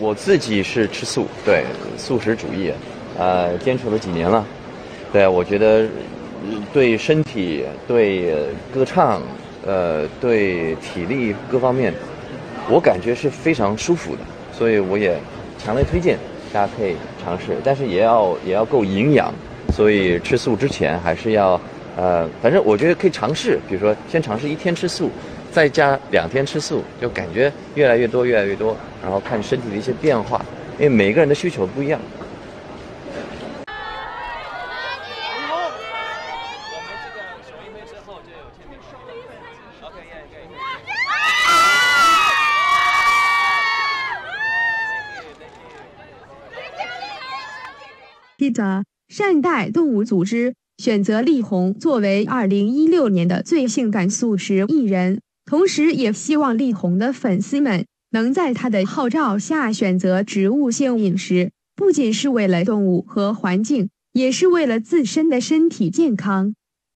我自己是吃素，对，素食主义，坚持了几年了。对，我觉得对身体、对歌唱、对体力各方面，我感觉是非常舒服的，所以我也强烈推荐大家可以尝试，但是也要够营养，所以吃素之前还是要。反正我觉得可以尝试，比如说先尝试1天吃素，再加2天吃素，就感觉越来越多，越来越多，然后看身体的一些变化，因为每个人的需求不一样。记者，善待动物组织。 选择力宏作为2016年的最性感素食艺人，同时也希望力宏的粉丝们能在他的号召下选择植物性饮食，不仅是为了动物和环境，也是为了自身的身体健康。